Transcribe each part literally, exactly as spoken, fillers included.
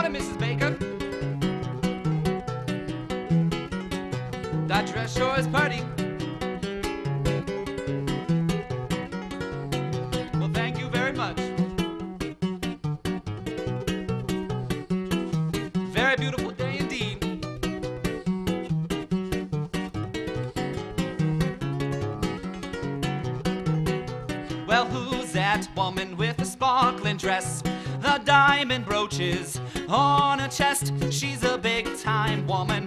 want it, Missus Baker. That dress sure is pretty. Well, thank you very much. Very beautiful day indeed. Well, who's that woman with a sparkling dress? The diamond brooches on her chest. She's a big-time woman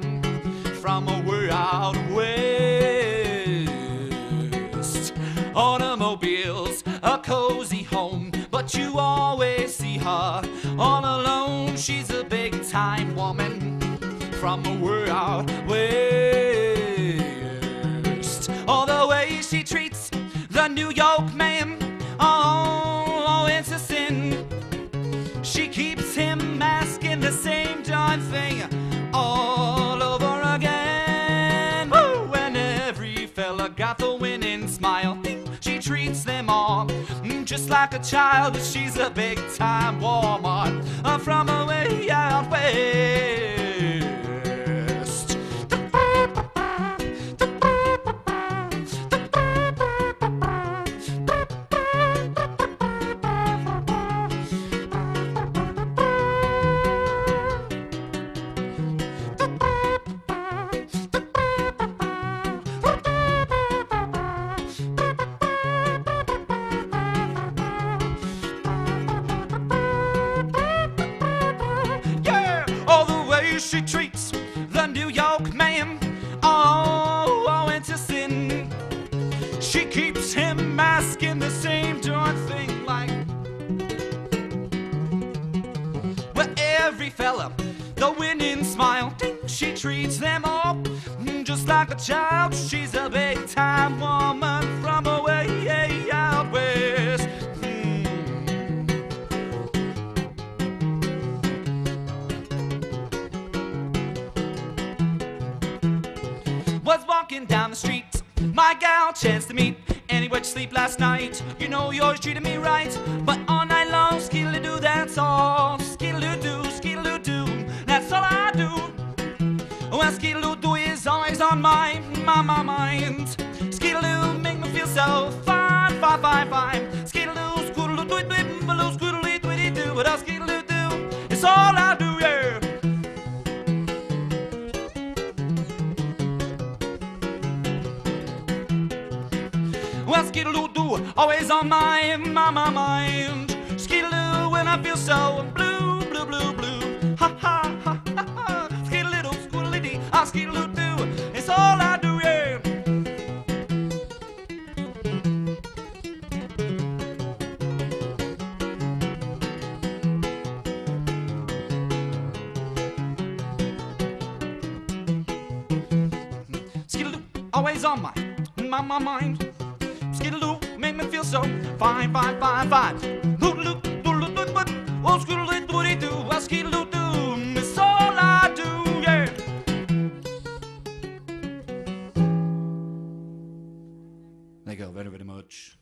from a way-out west. Automobiles, a cozy home, but you always see her all alone. She's a big-time woman from a way-out west. All the way she treats the New York man, oh, oh, it's a sin. She keeps him asking the same darn thing all over again. Woo! And every fella got the winning smile. She treats them all just like a child. She's a big-time Walmart from a way out west. She treats the New York man, oh, oh, it's a sin. She keeps him asking the same darn thing, like, well, every fella, the winning smile. She treats them all just like a child. She's a big-time woman from away out west. Was walking down the street, my gal chanced to meet. Annie, where'd you sleep last night? You know yours treated me right. But all night long, skiddle-doo, that's all. Skiddle-doo, skiddle-doo, that's all I do. Well, skiddle-doo is always on my, my, my mind. Skiddle-doo make me feel so fine, fine, fine, fine. Skiddle-doo, skiddle-doo, skiddle-doo, skiddle-doo, but skiddle-doo, it's all I do, yeah. Well, skiddle-doo, always on my, my, my mind. Skiddle-doo, when I feel so blue, blue, blue, blue. Ha, ha, ha, ha, ha. Skiddle-doo, skiddle-dee, ah, skiddle-doo, it's all I do, yeah. Skiddle-doo, always on my, my, my mind. Skiddle-doo, make me feel so fine, fine, fine, fine. Loot-loot, loot-loot, but oh, skiddle-doo-doo-doo, well, skiddle-doo, it's all I do, yeah. Thank you very, very much.